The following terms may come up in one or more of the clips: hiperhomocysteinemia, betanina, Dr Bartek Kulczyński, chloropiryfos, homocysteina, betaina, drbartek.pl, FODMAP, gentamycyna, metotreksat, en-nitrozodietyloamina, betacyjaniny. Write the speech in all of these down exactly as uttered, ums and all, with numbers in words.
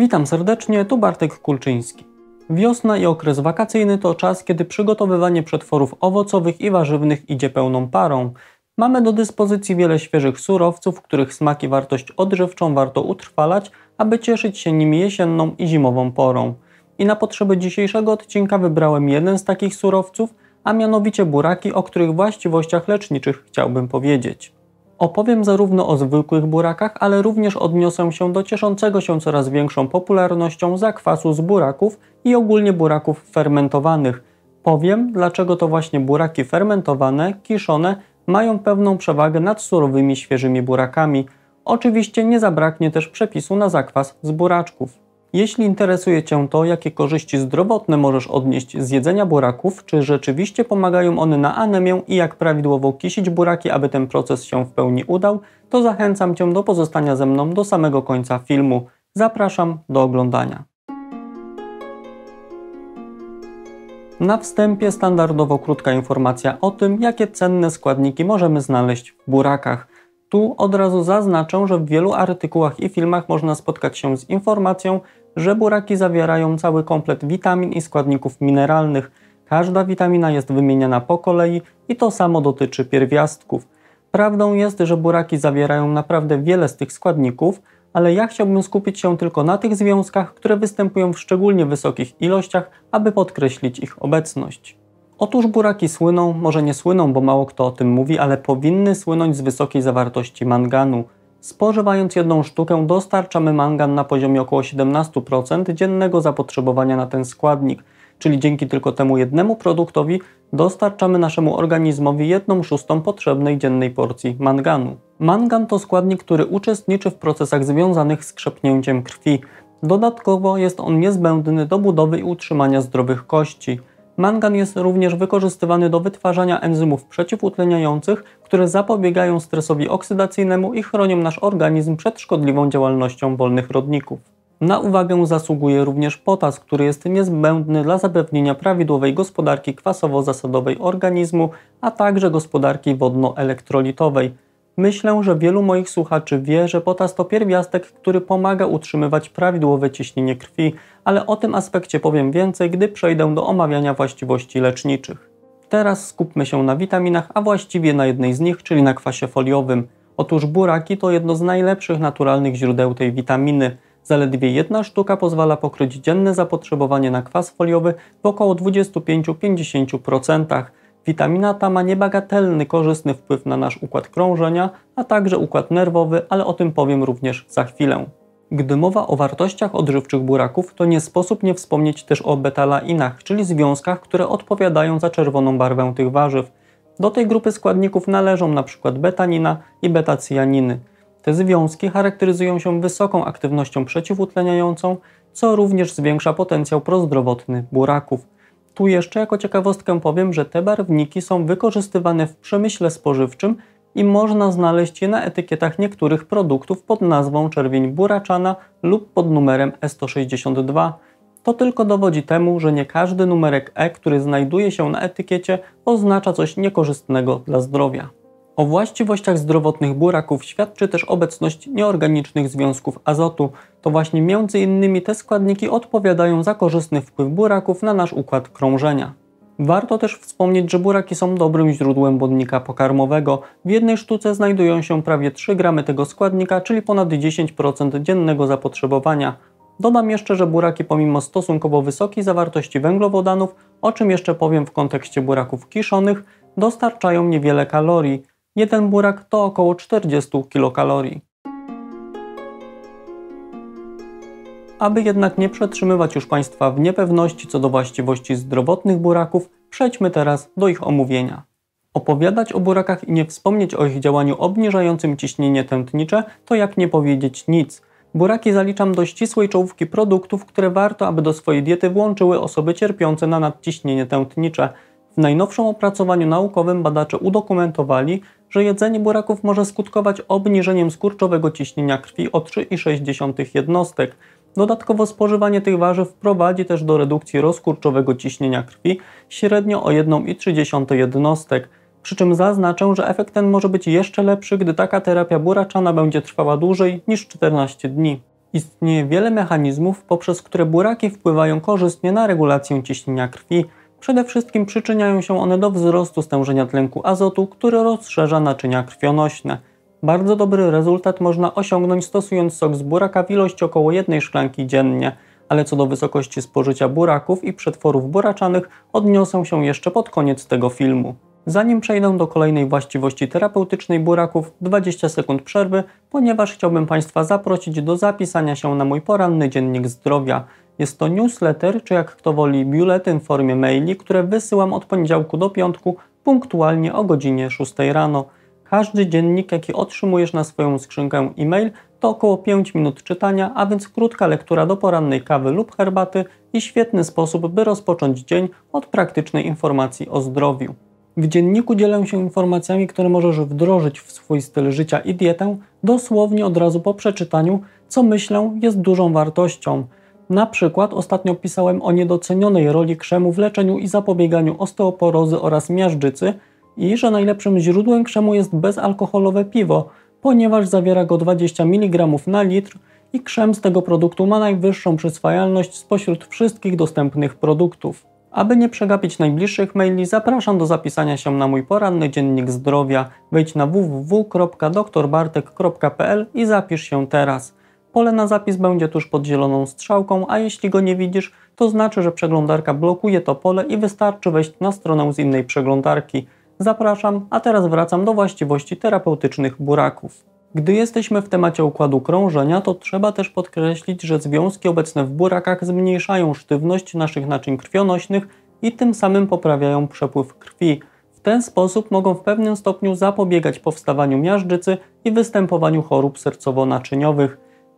Witam serdecznie, tu Bartek Kulczyński. Wiosna i okres wakacyjny to czas, kiedy przygotowywanie przetworów owocowych i warzywnych idzie pełną parą. Mamy do dyspozycji wiele świeżych surowców, których smak i wartość odżywczą warto utrwalać, aby cieszyć się nimi jesienną i zimową porą. I na potrzeby dzisiejszego odcinka wybrałem jeden z takich surowców, a mianowicie buraki, o których właściwościach leczniczych chciałbym powiedzieć. Opowiem zarówno o zwykłych burakach, ale również odniosę się do cieszącego się coraz większą popularnością zakwasu z buraków i ogólnie buraków fermentowanych. Powiem, dlaczego to właśnie buraki fermentowane, kiszone, mają pewną przewagę nad surowymi, świeżymi burakami. Oczywiście nie zabraknie też przepisu na zakwas z buraczków. Jeśli interesuje Cię to, jakie korzyści zdrowotne możesz odnieść z jedzenia buraków, czy rzeczywiście pomagają one na anemię i jak prawidłowo kisić buraki, aby ten proces się w pełni udał, to zachęcam Cię do pozostania ze mną do samego końca filmu. Zapraszam do oglądania. Na wstępie standardowo krótka informacja o tym, jakie cenne składniki możemy znaleźć w burakach. Tu od razu zaznaczę, że w wielu artykułach i filmach można spotkać się z informacją, że buraki zawierają cały komplet witamin i składników mineralnych. Każda witamina jest wymieniana po kolei i to samo dotyczy pierwiastków. Prawdą jest, że buraki zawierają naprawdę wiele z tych składników, ale ja chciałbym skupić się tylko na tych związkach, które występują w szczególnie wysokich ilościach, aby podkreślić ich obecność. Otóż buraki słyną, może nie słyną, bo mało kto o tym mówi, ale powinny słynąć z wysokiej zawartości manganu. Spożywając jedną sztukę dostarczamy mangan na poziomie około siedemnaście procent dziennego zapotrzebowania na ten składnik, czyli dzięki tylko temu jednemu produktowi dostarczamy naszemu organizmowi jedną szóstą potrzebnej dziennej porcji manganu. Mangan to składnik, który uczestniczy w procesach związanych z krzepnięciem krwi. Dodatkowo jest on niezbędny do budowy i utrzymania zdrowych kości. Mangan jest również wykorzystywany do wytwarzania enzymów przeciwutleniających, które zapobiegają stresowi oksydacyjnemu i chronią nasz organizm przed szkodliwą działalnością wolnych rodników. Na uwagę zasługuje również potas, który jest niezbędny dla zapewnienia prawidłowej gospodarki kwasowo-zasadowej organizmu, a także gospodarki wodno-elektrolitowej. Myślę, że wielu moich słuchaczy wie, że potas to pierwiastek, który pomaga utrzymywać prawidłowe ciśnienie krwi, ale o tym aspekcie powiem więcej, gdy przejdę do omawiania właściwości leczniczych. Teraz skupmy się na witaminach, a właściwie na jednej z nich, czyli na kwasie foliowym. Otóż buraki to jedno z najlepszych naturalnych źródeł tej witaminy. Zaledwie jedna sztuka pozwala pokryć dzienne zapotrzebowanie na kwas foliowy w około dwudziestu pięciu do pięćdziesięciu procent. Witamina ta ma niebagatelny, korzystny wpływ na nasz układ krążenia, a także układ nerwowy, ale o tym powiem również za chwilę. Gdy mowa o wartościach odżywczych buraków, to nie sposób nie wspomnieć też o betalainach, czyli związkach, które odpowiadają za czerwoną barwę tych warzyw. Do tej grupy składników należą np. betanina i betacyjaniny. Te związki charakteryzują się wysoką aktywnością przeciwutleniającą, co również zwiększa potencjał prozdrowotny buraków. Tu jeszcze jako ciekawostkę powiem, że te barwniki są wykorzystywane w przemyśle spożywczym i można znaleźć je na etykietach niektórych produktów pod nazwą czerwień buraczana lub pod numerem E sto sześćdziesiąt dwa. To tylko dowodzi temu, że nie każdy numerek E, który znajduje się na etykiecie, oznacza coś niekorzystnego dla zdrowia. O właściwościach zdrowotnych buraków świadczy też obecność nieorganicznych związków azotu. To właśnie między innymi te składniki odpowiadają za korzystny wpływ buraków na nasz układ krążenia. Warto też wspomnieć, że buraki są dobrym źródłem błonnika pokarmowego. W jednej sztuce znajdują się prawie trzy gramy tego składnika, czyli ponad dziesięć procent dziennego zapotrzebowania. Dodam jeszcze, że buraki pomimo stosunkowo wysokiej zawartości węglowodanów, o czym jeszcze powiem w kontekście buraków kiszonych, dostarczają niewiele kalorii. Jeden burak to około czterdzieści kilokalorii. Aby jednak nie przetrzymywać już Państwa w niepewności co do właściwości zdrowotnych buraków, przejdźmy teraz do ich omówienia. Opowiadać o burakach i nie wspomnieć o ich działaniu obniżającym ciśnienie tętnicze, to jak nie powiedzieć nic. Buraki zaliczam do ścisłej czołówki produktów, które warto, aby do swojej diety włączyły osoby cierpiące na nadciśnienie tętnicze. W najnowszym opracowaniu naukowym badacze udokumentowali, że jedzenie buraków może skutkować obniżeniem skurczowego ciśnienia krwi o trzy i sześć dziesiątych jednostek. Dodatkowo spożywanie tych warzyw prowadzi też do redukcji rozkurczowego ciśnienia krwi średnio o jedną i trzy dziesiąte jednostek. Przy czym zaznaczę, że efekt ten może być jeszcze lepszy, gdy taka terapia buraczana będzie trwała dłużej niż czternaście dni. Istnieje wiele mechanizmów, poprzez które buraki wpływają korzystnie na regulację ciśnienia krwi. Przede wszystkim przyczyniają się one do wzrostu stężenia tlenku azotu, który rozszerza naczynia krwionośne. Bardzo dobry rezultat można osiągnąć stosując sok z buraka w ilości około jednej szklanki dziennie, ale co do wysokości spożycia buraków i przetworów buraczanych odniosę się jeszcze pod koniec tego filmu. Zanim przejdę do kolejnej właściwości terapeutycznej buraków, dwadzieścia sekund przerwy, ponieważ chciałbym Państwa zaprosić do zapisania się na mój poranny dziennik zdrowia. Jest to newsletter, czy jak kto woli biuletyn w formie maili, które wysyłam od poniedziałku do piątku, punktualnie o godzinie szóstej rano. Każdy dziennik, jaki otrzymujesz na swoją skrzynkę e-mail, to około pięć minut czytania, a więc krótka lektura do porannej kawy lub herbaty i świetny sposób, by rozpocząć dzień od praktycznej informacji o zdrowiu. W dzienniku dzielę się informacjami, które możesz wdrożyć w swój styl życia i dietę dosłownie od razu po przeczytaniu, co myślę jest dużą wartością. Na przykład ostatnio pisałem o niedocenionej roli krzemu w leczeniu i zapobieganiu osteoporozy oraz miażdżycy i że najlepszym źródłem krzemu jest bezalkoholowe piwo, ponieważ zawiera go dwadzieścia miligramów na litr i krzem z tego produktu ma najwyższą przyswajalność spośród wszystkich dostępnych produktów. Aby nie przegapić najbliższych maili, zapraszam do zapisania się na mój poranny dziennik zdrowia. Wejdź na w w w kropka dr bartek kropka p l i zapisz się teraz. Pole na zapis będzie tuż pod zieloną strzałką, a jeśli go nie widzisz, to znaczy, że przeglądarka blokuje to pole i wystarczy wejść na stronę z innej przeglądarki. Zapraszam, a teraz wracam do właściwości terapeutycznych buraków. Gdy jesteśmy w temacie układu krążenia, to trzeba też podkreślić, że związki obecne w burakach zmniejszają sztywność naszych naczyń krwionośnych i tym samym poprawiają przepływ krwi. W ten sposób mogą w pewnym stopniu zapobiegać powstawaniu miażdżycy i występowaniu chorób sercowo-naczyniowych.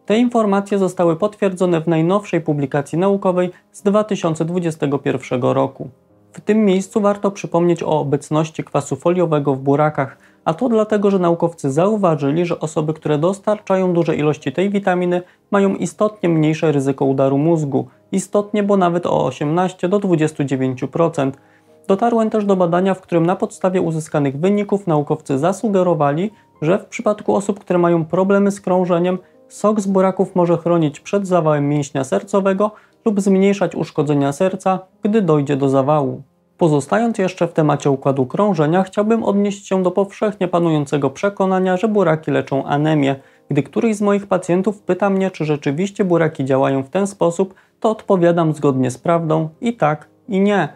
Te informacje zostały potwierdzone w najnowszej publikacji naukowej z dwa tysiące dwudziestego pierwszego roku. W tym miejscu warto przypomnieć o obecności kwasu foliowego w burakach, a to dlatego, że naukowcy zauważyli, że osoby, które dostarczają duże ilości tej witaminy, mają istotnie mniejsze ryzyko udaru mózgu. Istotnie, bo nawet o osiemnaście do dwudziestu dziewięciu procent. Dotarłem też do badania, w którym na podstawie uzyskanych wyników naukowcy zasugerowali, że w przypadku osób, które mają problemy z krążeniem, sok z buraków może chronić przed zawałem mięśnia sercowego lub zmniejszać uszkodzenia serca, gdy dojdzie do zawału. Pozostając jeszcze w temacie układu krążenia, chciałbym odnieść się do powszechnie panującego przekonania, że buraki leczą anemię. Gdy któryś z moich pacjentów pyta mnie, czy rzeczywiście buraki działają w ten sposób, to odpowiadam zgodnie z prawdą i tak, i nie.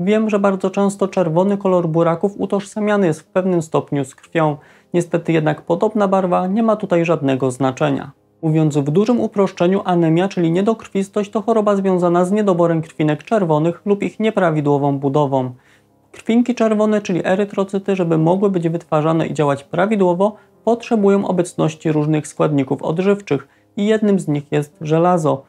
Wiem, że bardzo często czerwony kolor buraków utożsamiany jest w pewnym stopniu z krwią. Niestety jednak podobna barwa nie ma tutaj żadnego znaczenia. Mówiąc w dużym uproszczeniu, anemia, czyli niedokrwistość, to choroba związana z niedoborem krwinek czerwonych lub ich nieprawidłową budową. Krwinki czerwone, czyli erytrocyty, żeby mogły być wytwarzane i działać prawidłowo, potrzebują obecności różnych składników odżywczych i jednym z nich jest żelazo.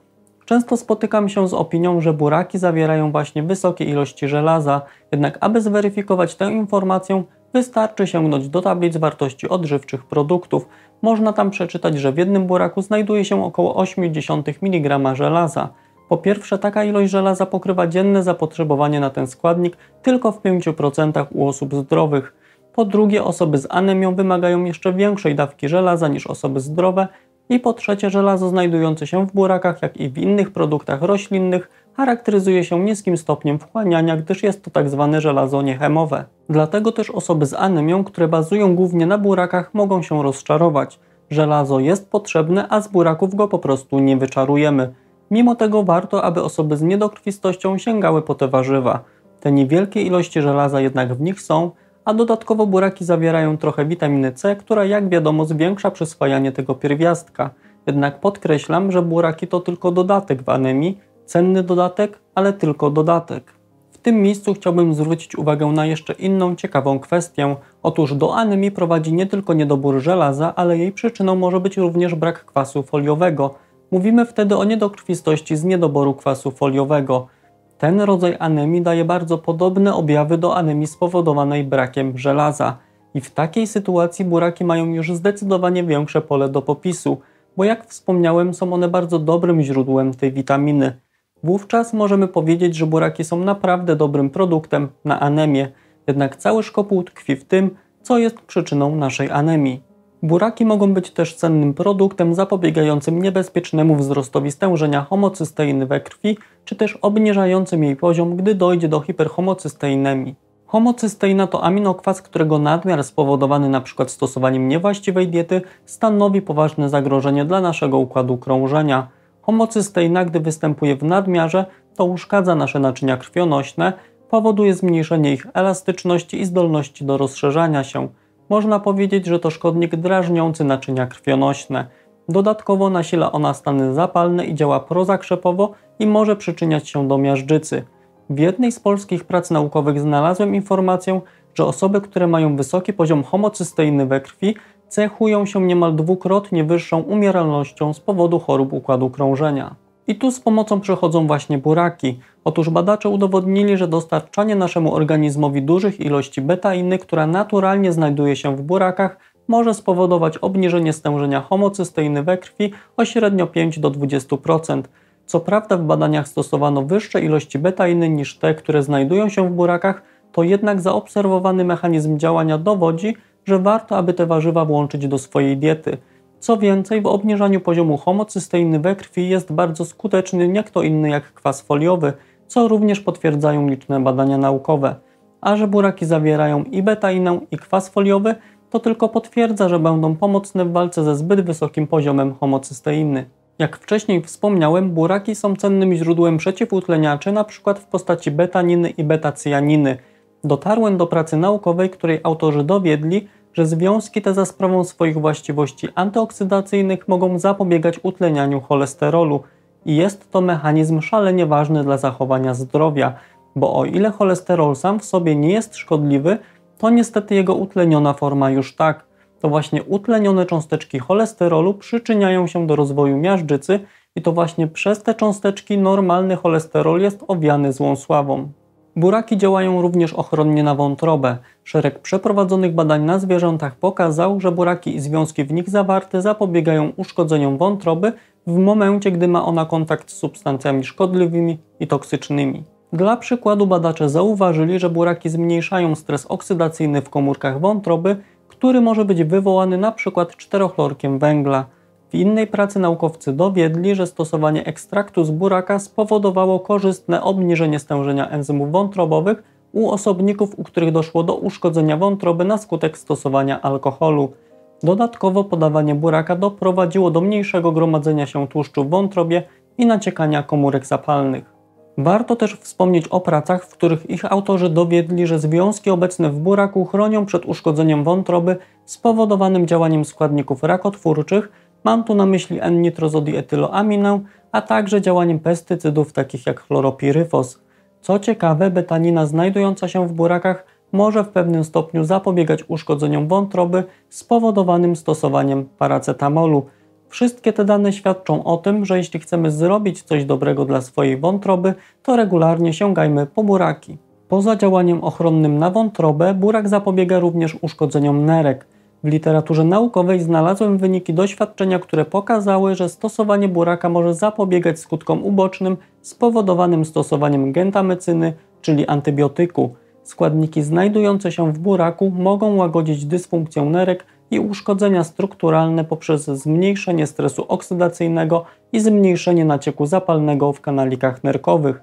Często spotykam się z opinią, że buraki zawierają właśnie wysokie ilości żelaza, jednak aby zweryfikować tę informację, wystarczy sięgnąć do tablic wartości odżywczych produktów. Można tam przeczytać, że w jednym buraku znajduje się około zero przecinek osiem miligramów żelaza. Po pierwsze, taka ilość żelaza pokrywa dzienne zapotrzebowanie na ten składnik tylko w pięciu procentach u osób zdrowych. Po drugie, osoby z anemią wymagają jeszcze większej dawki żelaza niż osoby zdrowe. I po trzecie, żelazo znajdujące się w burakach, jak i w innych produktach roślinnych, charakteryzuje się niskim stopniem wchłaniania, gdyż jest to tzw. żelazo niechemowe. Dlatego też osoby z anemią, które bazują głównie na burakach, mogą się rozczarować. Żelazo jest potrzebne, a z buraków go po prostu nie wyczarujemy. Mimo tego warto, aby osoby z niedokrwistością sięgały po te warzywa. Te niewielkie ilości żelaza jednak w nich są, a dodatkowo buraki zawierają trochę witaminy C, która jak wiadomo zwiększa przyswajanie tego pierwiastka. Jednak podkreślam, że buraki to tylko dodatek w anemii, cenny dodatek, ale tylko dodatek. W tym miejscu chciałbym zwrócić uwagę na jeszcze inną ciekawą kwestię. Otóż do anemii prowadzi nie tylko niedobór żelaza, ale jej przyczyną może być również brak kwasu foliowego. Mówimy wtedy o niedokrwistości z niedoboru kwasu foliowego. Ten rodzaj anemii daje bardzo podobne objawy do anemii spowodowanej brakiem żelaza. I w takiej sytuacji buraki mają już zdecydowanie większe pole do popisu, bo jak wspomniałem, są one bardzo dobrym źródłem tej witaminy. Wówczas możemy powiedzieć, że buraki są naprawdę dobrym produktem na anemię, jednak cały szkopuł tkwi w tym, co jest przyczyną naszej anemii. Buraki mogą być też cennym produktem zapobiegającym niebezpiecznemu wzrostowi stężenia homocysteiny we krwi, czy też obniżającym jej poziom, gdy dojdzie do hiperhomocysteinemii. Homocysteina to aminokwas, którego nadmiar spowodowany np. stosowaniem niewłaściwej diety stanowi poważne zagrożenie dla naszego układu krążenia. Homocysteina, gdy występuje w nadmiarze, to uszkadza nasze naczynia krwionośne, powoduje zmniejszenie ich elastyczności i zdolności do rozszerzania się. Można powiedzieć, że to szkodnik drażniący naczynia krwionośne. Dodatkowo nasila ona stany zapalne i działa prozakrzepowo i może przyczyniać się do miażdżycy. W jednej z polskich prac naukowych znalazłem informację, że osoby, które mają wysoki poziom homocysteiny we krwi, cechują się niemal dwukrotnie wyższą umieralnością z powodu chorób układu krążenia. I tu z pomocą przychodzą właśnie buraki. Otóż badacze udowodnili, że dostarczanie naszemu organizmowi dużych ilości betainy, która naturalnie znajduje się w burakach, może spowodować obniżenie stężenia homocysteiny we krwi o średnio pięć do dwudziestu procent. Co prawda w badaniach stosowano wyższe ilości betainy niż te, które znajdują się w burakach, to jednak zaobserwowany mechanizm działania dowodzi, że warto, aby te warzywa włączyć do swojej diety. Co więcej, w obniżaniu poziomu homocysteiny we krwi jest bardzo skuteczny nie kto inny jak kwas foliowy, co również potwierdzają liczne badania naukowe. A że buraki zawierają i betainę, i kwas foliowy, to tylko potwierdza, że będą pomocne w walce ze zbyt wysokim poziomem homocysteiny. Jak wcześniej wspomniałem, buraki są cennym źródłem przeciwutleniaczy, np. w postaci betaniny i betacyjaniny. Dotarłem do pracy naukowej, której autorzy dowiedli, że związki te za sprawą swoich właściwości antyoksydacyjnych mogą zapobiegać utlenianiu cholesterolu i jest to mechanizm szalenie ważny dla zachowania zdrowia, bo o ile cholesterol sam w sobie nie jest szkodliwy, to niestety jego utleniona forma już tak. To właśnie utlenione cząsteczki cholesterolu przyczyniają się do rozwoju miażdżycy i to właśnie przez te cząsteczki normalny cholesterol jest owiany złą sławą. Buraki działają również ochronnie na wątrobę. Szereg przeprowadzonych badań na zwierzętach pokazał, że buraki i związki w nich zawarte zapobiegają uszkodzeniom wątroby w momencie, gdy ma ona kontakt z substancjami szkodliwymi i toksycznymi. Dla przykładu badacze zauważyli, że buraki zmniejszają stres oksydacyjny w komórkach wątroby, który może być wywołany np. czterochlorkiem węgla. W innej pracy naukowcy dowiedli, że stosowanie ekstraktu z buraka spowodowało korzystne obniżenie stężenia enzymów wątrobowych u osobników, u których doszło do uszkodzenia wątroby na skutek stosowania alkoholu. Dodatkowo podawanie buraka doprowadziło do mniejszego gromadzenia się tłuszczu w wątrobie i naciekania komórek zapalnych. Warto też wspomnieć o pracach, w których ich autorzy dowiedli, że związki obecne w buraku chronią przed uszkodzeniem wątroby spowodowanym działaniem składników rakotwórczych. Mam tu na myśli en-nitrozodietyloaminę, a także działaniem pestycydów takich jak chloropiryfos. Co ciekawe, betanina znajdująca się w burakach może w pewnym stopniu zapobiegać uszkodzeniom wątroby spowodowanym stosowaniem paracetamolu. Wszystkie te dane świadczą o tym, że jeśli chcemy zrobić coś dobrego dla swojej wątroby, to regularnie sięgajmy po buraki. Poza działaniem ochronnym na wątrobę, burak zapobiega również uszkodzeniom nerek. W literaturze naukowej znalazłem wyniki doświadczenia, które pokazały, że stosowanie buraka może zapobiegać skutkom ubocznym spowodowanym stosowaniem gentamycyny, czyli antybiotyku. Składniki znajdujące się w buraku mogą łagodzić dysfunkcję nerek i uszkodzenia strukturalne poprzez zmniejszenie stresu oksydacyjnego i zmniejszenie nacieku zapalnego w kanalikach nerkowych.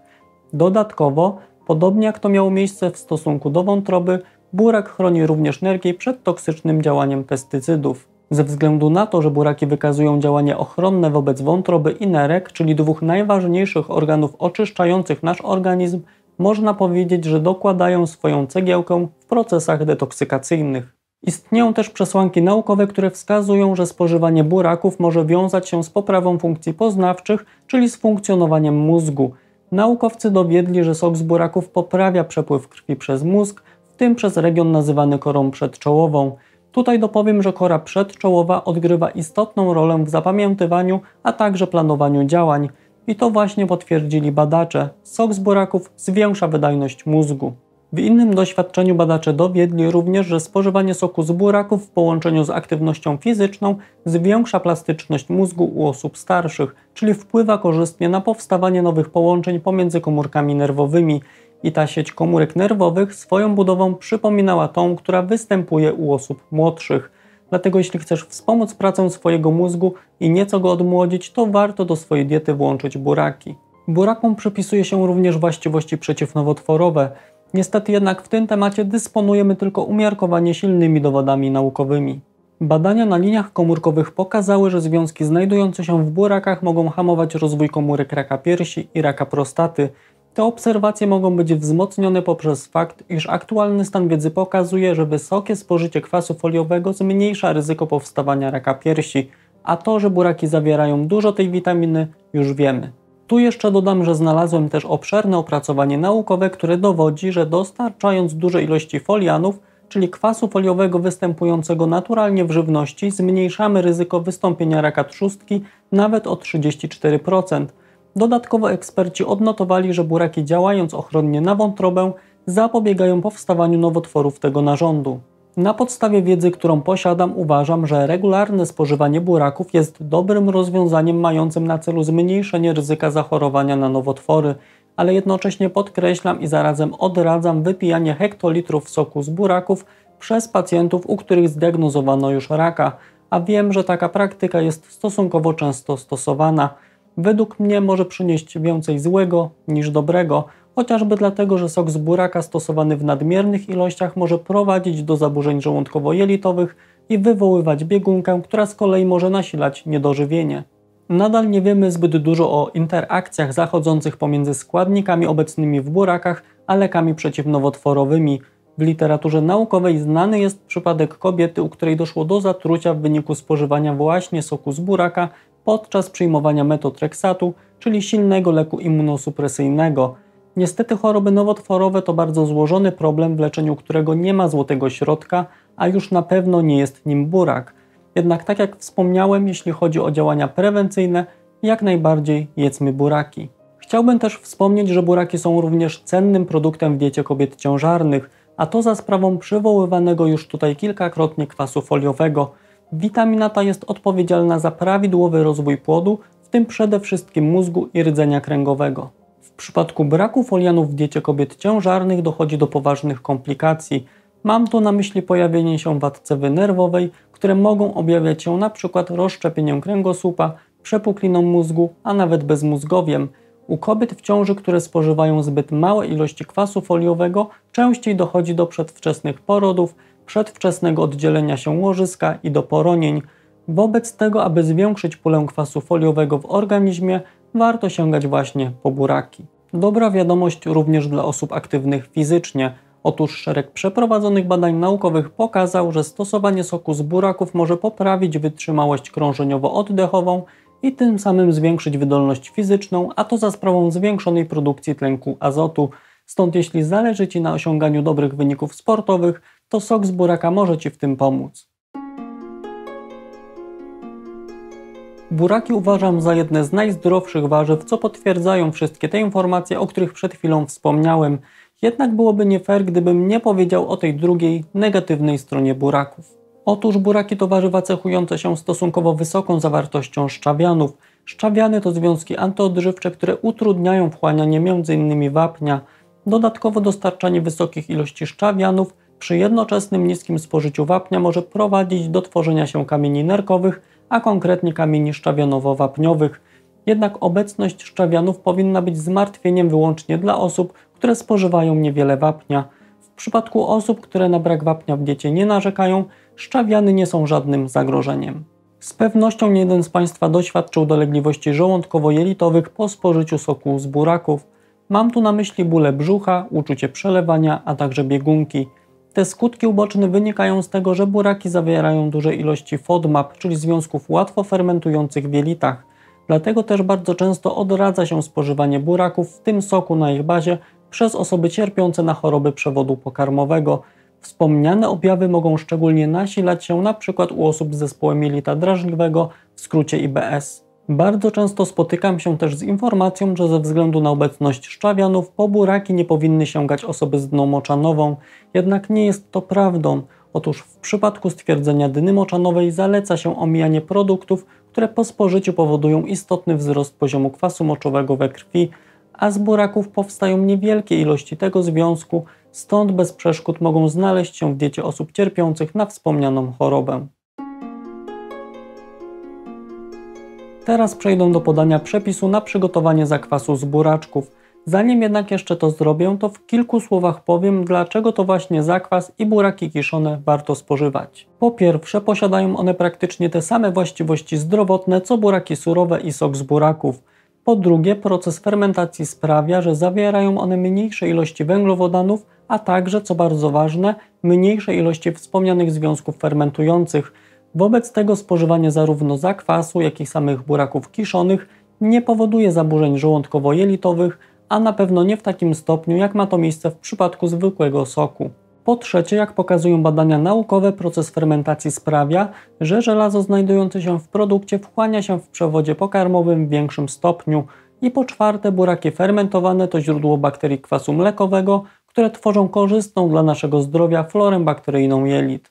Dodatkowo, podobnie jak to miało miejsce w stosunku do wątroby, burak chroni również nerki przed toksycznym działaniem pestycydów. Ze względu na to, że buraki wykazują działanie ochronne wobec wątroby i nerek, czyli dwóch najważniejszych organów oczyszczających nasz organizm, można powiedzieć, że dokładają swoją cegiełkę w procesach detoksykacyjnych. Istnieją też przesłanki naukowe, które wskazują, że spożywanie buraków może wiązać się z poprawą funkcji poznawczych, czyli z funkcjonowaniem mózgu. Naukowcy dowiedli, że sok z buraków poprawia przepływ krwi przez mózg, w tym przez region nazywany korą przedczołową. Tutaj dopowiem, że kora przedczołowa odgrywa istotną rolę w zapamiętywaniu, a także planowaniu działań. I to właśnie potwierdzili badacze. Sok z buraków zwiększa wydajność mózgu. W innym doświadczeniu badacze dowiedli również, że spożywanie soku z buraków w połączeniu z aktywnością fizyczną zwiększa plastyczność mózgu u osób starszych, czyli wpływa korzystnie na powstawanie nowych połączeń pomiędzy komórkami nerwowymi. I ta sieć komórek nerwowych swoją budową przypominała tą, która występuje u osób młodszych. Dlatego jeśli chcesz wspomóc pracę swojego mózgu i nieco go odmłodzić, to warto do swojej diety włączyć buraki. Burakom przypisuje się również właściwości przeciwnowotworowe. Niestety jednak w tym temacie dysponujemy tylko umiarkowanie silnymi dowodami naukowymi. Badania na liniach komórkowych pokazały, że związki znajdujące się w burakach mogą hamować rozwój komórek raka piersi i raka prostaty. Te obserwacje mogą być wzmocnione poprzez fakt, iż aktualny stan wiedzy pokazuje, że wysokie spożycie kwasu foliowego zmniejsza ryzyko powstawania raka piersi, a to, że buraki zawierają dużo tej witaminy, już wiemy. Tu jeszcze dodam, że znalazłem też obszerne opracowanie naukowe, które dowodzi, że dostarczając duże ilości folianów, czyli kwasu foliowego występującego naturalnie w żywności, zmniejszamy ryzyko wystąpienia raka trzustki nawet o trzydzieści cztery procent. Dodatkowo eksperci odnotowali, że buraki, działając ochronnie na wątrobę, zapobiegają powstawaniu nowotworów tego narządu. Na podstawie wiedzy, którą posiadam, uważam, że regularne spożywanie buraków jest dobrym rozwiązaniem mającym na celu zmniejszenie ryzyka zachorowania na nowotwory, ale jednocześnie podkreślam i zarazem odradzam wypijanie hektolitrów soku z buraków przez pacjentów, u których zdiagnozowano już raka, a wiem, że taka praktyka jest stosunkowo często stosowana. Według mnie może przynieść więcej złego niż dobrego, chociażby dlatego, że sok z buraka stosowany w nadmiernych ilościach może prowadzić do zaburzeń żołądkowo-jelitowych i wywoływać biegunkę, która z kolei może nasilać niedożywienie. Nadal nie wiemy zbyt dużo o interakcjach zachodzących pomiędzy składnikami obecnymi w burakach a lekami przeciwnowotworowymi. W literaturze naukowej znany jest przypadek kobiety, u której doszło do zatrucia w wyniku spożywania właśnie soku z buraka podczas przyjmowania metotreksatu, czyli silnego leku immunosupresyjnego. Niestety choroby nowotworowe to bardzo złożony problem, w leczeniu którego nie ma złotego środka, a już na pewno nie jest nim burak. Jednak tak jak wspomniałem, jeśli chodzi o działania prewencyjne, jak najbardziej jedzmy buraki. Chciałbym też wspomnieć, że buraki są również cennym produktem w diecie kobiet ciężarnych, a to za sprawą przywoływanego już tutaj kilkakrotnie kwasu foliowego. Witamina ta jest odpowiedzialna za prawidłowy rozwój płodu, w tym przede wszystkim mózgu i rdzenia kręgowego. W przypadku braku folianów w diecie kobiet ciężarnych dochodzi do poważnych komplikacji. Mam tu na myśli pojawienie się wad cewy nerwowej, które mogą objawiać się na przykład rozszczepieniem kręgosłupa, przepukliną mózgu, a nawet bezmózgowiem. U kobiet w ciąży, które spożywają zbyt małe ilości kwasu foliowego, częściej dochodzi do przedwczesnych porodów, przedwczesnego oddzielenia się łożyska i do poronień. Wobec tego, aby zwiększyć pulę kwasu foliowego w organizmie, warto sięgać właśnie po buraki. Dobra wiadomość również dla osób aktywnych fizycznie. Otóż szereg przeprowadzonych badań naukowych pokazał, że stosowanie soku z buraków może poprawić wytrzymałość krążeniowo-oddechową i tym samym zwiększyć wydolność fizyczną, a to za sprawą zwiększonej produkcji tlenku azotu. Stąd jeśli zależy Ci na osiąganiu dobrych wyników sportowych, to sok z buraka może Ci w tym pomóc. Buraki uważam za jedne z najzdrowszych warzyw, co potwierdzają wszystkie te informacje, o których przed chwilą wspomniałem. Jednak byłoby nie fair, gdybym nie powiedział o tej drugiej, negatywnej stronie buraków. Otóż buraki to warzywa cechujące się stosunkowo wysoką zawartością szczawianów. Szczawiany to związki antyodżywcze, które utrudniają wchłanianie m.in. wapnia. Dodatkowo dostarczanie wysokich ilości szczawianów przy jednoczesnym niskim spożyciu wapnia może prowadzić do tworzenia się kamieni nerkowych, a konkretnie kamieni szczawianowo-wapniowych. Jednak obecność szczawianów powinna być zmartwieniem wyłącznie dla osób, które spożywają niewiele wapnia. W przypadku osób, które na brak wapnia w diecie nie narzekają, szczawiany nie są żadnym zagrożeniem. Z pewnością nie jeden z Państwa doświadczył dolegliwości żołądkowo-jelitowych po spożyciu soku z buraków. Mam tu na myśli bóle brzucha, uczucie przelewania, a także biegunki. Te skutki uboczne wynikają z tego, że buraki zawierają duże ilości FODMAP, czyli związków łatwo fermentujących w jelitach. Dlatego też bardzo często odradza się spożywanie buraków, w tym soku na ich bazie, przez osoby cierpiące na choroby przewodu pokarmowego. Wspomniane objawy mogą szczególnie nasilać się na przykład u osób z zespołem jelita drażliwego, w skrócie I B S. Bardzo często spotykam się też z informacją, że ze względu na obecność szczawianów po buraki nie powinny sięgać osoby z dną moczanową. Jednak nie jest to prawdą. Otóż w przypadku stwierdzenia dny moczanowej zaleca się omijanie produktów, które po spożyciu powodują istotny wzrost poziomu kwasu moczowego we krwi, a z buraków powstają niewielkie ilości tego związku, stąd bez przeszkód mogą znaleźć się w diecie osób cierpiących na wspomnianą chorobę. Teraz przejdę do podania przepisu na przygotowanie zakwasu z buraczków. Zanim jednak jeszcze to zrobię, to w kilku słowach powiem, dlaczego to właśnie zakwas i buraki kiszone warto spożywać. Po pierwsze, posiadają one praktycznie te same właściwości zdrowotne, co buraki surowe i sok z buraków. Po drugie, proces fermentacji sprawia, że zawierają one mniejsze ilości węglowodanów, a także, co bardzo ważne, mniejsze ilości wspomnianych związków fermentujących. Wobec tego spożywanie zarówno zakwasu, jak i samych buraków kiszonych nie powoduje zaburzeń żołądkowo-jelitowych, a na pewno nie w takim stopniu, jak ma to miejsce w przypadku zwykłego soku. Po trzecie, jak pokazują badania naukowe, proces fermentacji sprawia, że żelazo znajdujące się w produkcie wchłania się w przewodzie pokarmowym w większym stopniu. I po czwarte, buraki fermentowane to źródło bakterii kwasu mlekowego, które tworzą korzystną dla naszego zdrowia florę bakteryjną jelit.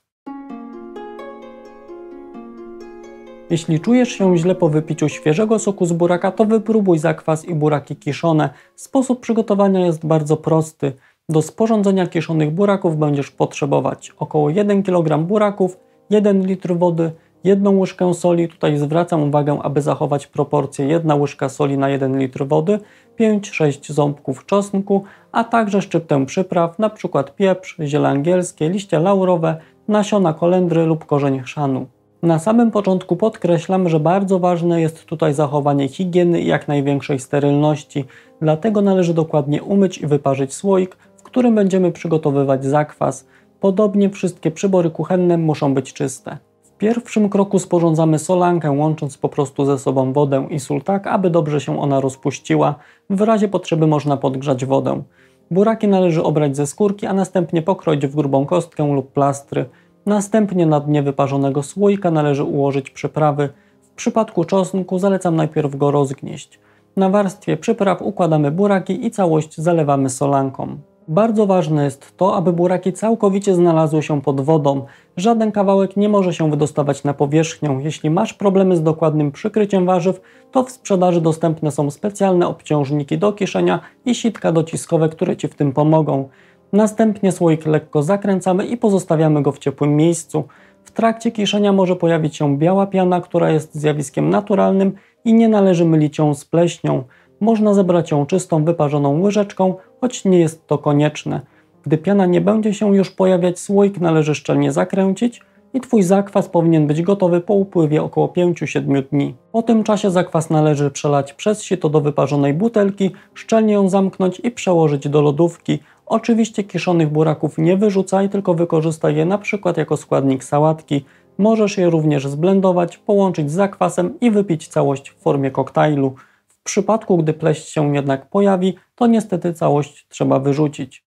Jeśli czujesz się źle po wypiciu świeżego soku z buraka, to wypróbuj zakwas i buraki kiszone. Sposób przygotowania jest bardzo prosty. Do sporządzenia kiszonych buraków będziesz potrzebować około jeden kilogram buraków, jeden litr wody, jedną łyżkę soli, tutaj zwracam uwagę, aby zachować proporcje jedna łyżka soli na jeden litr wody, pięć sześć ząbków czosnku, a także szczyptę przypraw, np. pieprz, ziele angielskie, liście laurowe, nasiona kolendry lub korzeń chrzanu. Na samym początku podkreślam, że bardzo ważne jest tutaj zachowanie higieny i jak największej sterylności, dlatego należy dokładnie umyć i wyparzyć słoik, w którym będziemy przygotowywać zakwas. Podobnie wszystkie przybory kuchenne muszą być czyste. W pierwszym kroku sporządzamy solankę, łącząc po prostu ze sobą wodę i sól tak, aby dobrze się ona rozpuściła. W razie potrzeby można podgrzać wodę. Buraki należy obrać ze skórki, a następnie pokroić w grubą kostkę lub plastry. Następnie na dnie wyparzonego słoika należy ułożyć przyprawy. W przypadku czosnku zalecam najpierw go rozgnieść. Na warstwie przypraw układamy buraki i całość zalewamy solanką. Bardzo ważne jest to, aby buraki całkowicie znalazły się pod wodą. Żaden kawałek nie może się wydostawać na powierzchnię. Jeśli masz problemy z dokładnym przykryciem warzyw, to w sprzedaży dostępne są specjalne obciążniki do kiszenia i sitka dociskowe, które Ci w tym pomogą. Następnie słoik lekko zakręcamy i pozostawiamy go w ciepłym miejscu. W trakcie kiszenia może pojawić się biała piana, która jest zjawiskiem naturalnym i nie należy mylić ją z pleśnią. Można zebrać ją czystą, wyparzoną łyżeczką, choć nie jest to konieczne. Gdy piana nie będzie się już pojawiać, słoik należy szczelnie zakręcić i Twój zakwas powinien być gotowy po upływie około pięciu do siedmiu dni. Po tym czasie zakwas należy przelać przez sito do wyparzonej butelki, szczelnie ją zamknąć i przełożyć do lodówki. Oczywiście kiszonych buraków nie wyrzucaj, tylko wykorzystaj je na przykład jako składnik sałatki. Możesz je również zblendować, połączyć z zakwasem i wypić całość w formie koktajlu. W przypadku, gdy pleść się jednak pojawi, to niestety całość trzeba wyrzucić.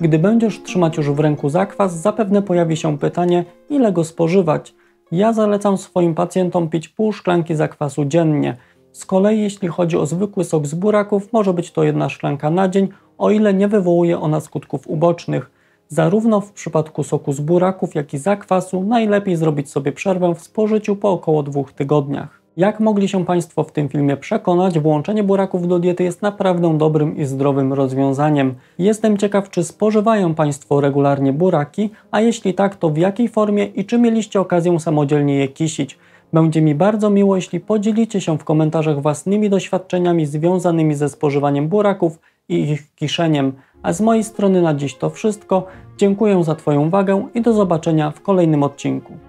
Gdy będziesz trzymać już w ręku zakwas, zapewne pojawi się pytanie, ile go spożywać. Ja zalecam swoim pacjentom pić pół szklanki zakwasu dziennie. Z kolei jeśli chodzi o zwykły sok z buraków, może być to jedna szklanka na dzień, o ile nie wywołuje ona skutków ubocznych. Zarówno w przypadku soku z buraków, jak i zakwasu najlepiej zrobić sobie przerwę w spożyciu po około dwóch tygodniach. Jak mogli się Państwo w tym filmie przekonać, włączenie buraków do diety jest naprawdę dobrym i zdrowym rozwiązaniem. Jestem ciekaw, czy spożywają Państwo regularnie buraki, a jeśli tak, to w jakiej formie i czy mieliście okazję samodzielnie je kisić. Będzie mi bardzo miło, jeśli podzielicie się w komentarzach własnymi doświadczeniami związanymi ze spożywaniem buraków i ich kiszeniem. A z mojej strony na dziś to wszystko. Dziękuję za Twoją uwagę i do zobaczenia w kolejnym odcinku.